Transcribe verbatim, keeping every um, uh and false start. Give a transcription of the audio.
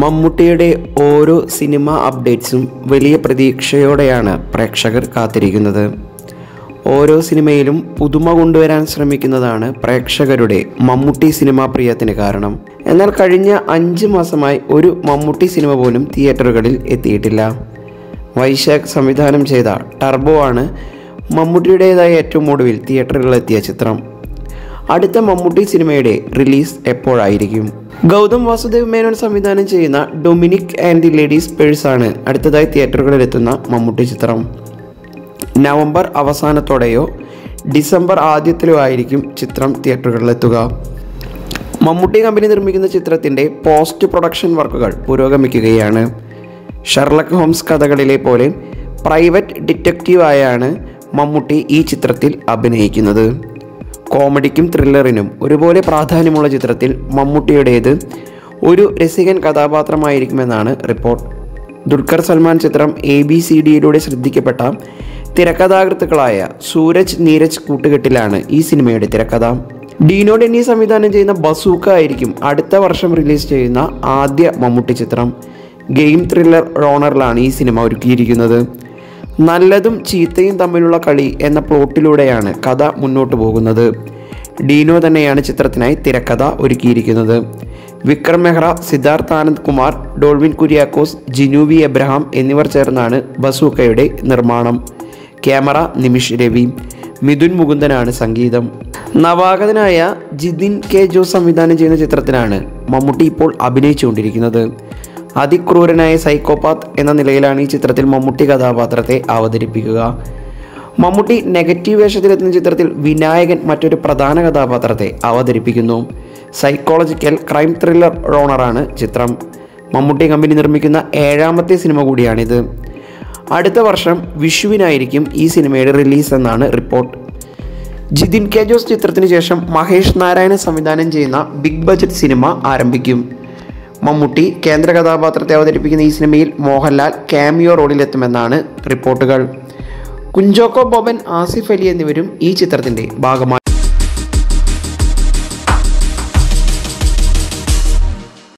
മമ്മൂട്ടിയുടെ ഓരോ സിനിമ അപ്ഡേറ്റ്സും വലിയ പ്രതീക്ഷയോടെയാണ് പ്രേക്ഷകർ കാത്തിരിക്കുന്നത്. ഓരോ സിനിമയിലും പുതുമ കൊണ്ടുവരാൻ ശ്രമിക്കുന്നതാണ് പ്രേക്ഷകരുടെ മമ്മൂട്ടി സിനിമാ പ്രിയത്തിന് കാരണം. എന്നാൽ കഴിഞ്ഞ അഞ്ച് മാസമായി ഒരു മമ്മൂട്ടി സിനിമ പോലും തിയേറ്ററുകളിൽ എത്തിയിട്ടില്ല. വൈശാഖ് സംവിധാനം ചെയ്ത ടർബോ ആണ് മമ്മൂട്ടിയുടേതായ ഏറ്റവും ഒടുവിൽ തിയേറ്ററുകളിലെത്തിയ ചിത്രം. അടുത്ത മമ്മൂട്ടി സിനിമയുടെ റിലീസ് എപ്പോഴായിരിക്കും? ഗൗതം വാസുദേവ് മേനോൻ സംവിധാനം ചെയ്യുന്ന ഡൊമിനിക് ആൻഡ് ദി ലേഡീസ് പേഴ്സാണ് അടുത്തതായി തിയേറ്ററുകളിലെത്തുന്ന മമ്മൂട്ടി ചിത്രം. നവംബർ അവസാനത്തോടെയോ ഡിസംബർ ആദ്യത്തിലോ ആയിരിക്കും ചിത്രം തിയേറ്ററുകളിലെത്തുക. മമ്മൂട്ടി കമ്പനി നിർമ്മിക്കുന്ന ചിത്രത്തിൻ്റെ പോസ്റ്റ് പ്രൊഡക്ഷൻ വർക്കുകൾ പുരോഗമിക്കുകയാണ്. ഷെർലക് ഹോംസ് കഥകളിലെ പോലെ പ്രൈവറ്റ് ഡിറ്റക്റ്റീവായാണ് മമ്മൂട്ടി ഈ ചിത്രത്തിൽ അഭിനയിക്കുന്നത്. കോമഡിക്കും ത്രില്ലറിനും ഒരുപോലെ പ്രാധാന്യമുള്ള ചിത്രത്തിൽ മമ്മൂട്ടിയുടേത് ഒരു രസികൻ കഥാപാത്രമായിരിക്കുമെന്നാണ് റിപ്പോർട്ട്. ദുൽഖർ സൽമാൻ ചിത്രം എ ബി സി ഡിയിലൂടെ ശ്രദ്ധിക്കപ്പെട്ട തിരക്കഥാകൃത്തുക്കളായ സൂരജ് നീരജ് കൂട്ടുകെട്ടിലാണ് ഈ സിനിമയുടെ തിരക്കഥ. ഡീനോ ഡെന്നി സംവിധാനം ചെയ്യുന്ന ബസൂക്ക ആയിരിക്കും അടുത്ത വർഷം റിലീസ് ചെയ്യുന്ന ആദ്യ മമ്മൂട്ടി ചിത്രം. ഗെയിം ത്രില്ലർ റോണറിലാണ് ഈ സിനിമ ഒരുക്കിയിരിക്കുന്നത്. നല്ലതും ചീത്തയും തമ്മിലുള്ള കളി എന്ന പ്ലോട്ടിലൂടെയാണ് കഥ മുന്നോട്ട് പോകുന്നത്. ഡീനോ തന്നെയാണ് ചിത്രത്തിനായി തിരക്കഥ ഒരുക്കിയിരിക്കുന്നത്. വിക്രം മെഹ്റ, സിദ്ധാർത്ഥ് ആനന്ദ് കുമാർ, ഡോൾവിൻ കുര്യാക്കോസ്, ജിനുവി എബ്രഹാം എന്നിവർ ചേർന്നാണ് ബസൂക്കയുടെ നിർമ്മാണം. ക്യാമറ നിമിഷ് രവി, മിഥുൻ മുകുന്ദനാണ് സംഗീതം. നവാഗതനായ ജിതിൻ കെ ജോസ് സംവിധാനം ചെയ്യുന്ന ചിത്രത്തിലാണ് മമ്മൂട്ടി ഇപ്പോൾ അഭിനയിച്ചുകൊണ്ടിരിക്കുന്നത്. അതിക്രൂരനായ സൈക്കോപാത്ത് എന്ന നിലയിലാണ് ഈ ചിത്രത്തിൽ മമ്മൂട്ടി കഥാപാത്രത്തെ അവതരിപ്പിക്കുക. മമ്മൂട്ടി നെഗറ്റീവ് വേഷത്തിലെത്തുന്ന ചിത്രത്തിൽ വിനായകൻ മറ്റൊരു പ്രധാന കഥാപാത്രത്തെ അവതരിപ്പിക്കുന്നു. സൈക്കോളജിക്കൽ ക്രൈം ത്രില്ലർ റോണറാണ് ചിത്രം. മമ്മൂട്ടി കമ്പനി നിർമ്മിക്കുന്ന ഏഴാമത്തെ സിനിമ കൂടിയാണിത്. അടുത്ത വർഷം വിഷുവിനായിരിക്കും ഈ സിനിമയുടെ റിലീസ് എന്നാണ് റിപ്പോർട്ട്. ജിതിൻ കെ ജോസ് ചിത്രത്തിന് ശേഷം മഹേഷ് നാരായണൻ സംവിധാനം ചെയ്യുന്ന ബിഗ് ബജറ്റ് സിനിമ ആരംഭിക്കും. മമ്മൂട്ടി കേന്ദ്ര കഥാപാത്രത്തെ അവതരിപ്പിക്കുന്ന ഈ സിനിമയിൽ മോഹൻലാൽ കാമിയോ റോളിലെത്തുമെന്നാണ് റിപ്പോർട്ടുകൾ. കുഞ്ചോക്കോ ബോബൻ, ആസിഫ് അലി എന്നിവരും ഈ ചിത്രത്തിൻ്റെ ഭാഗമായി.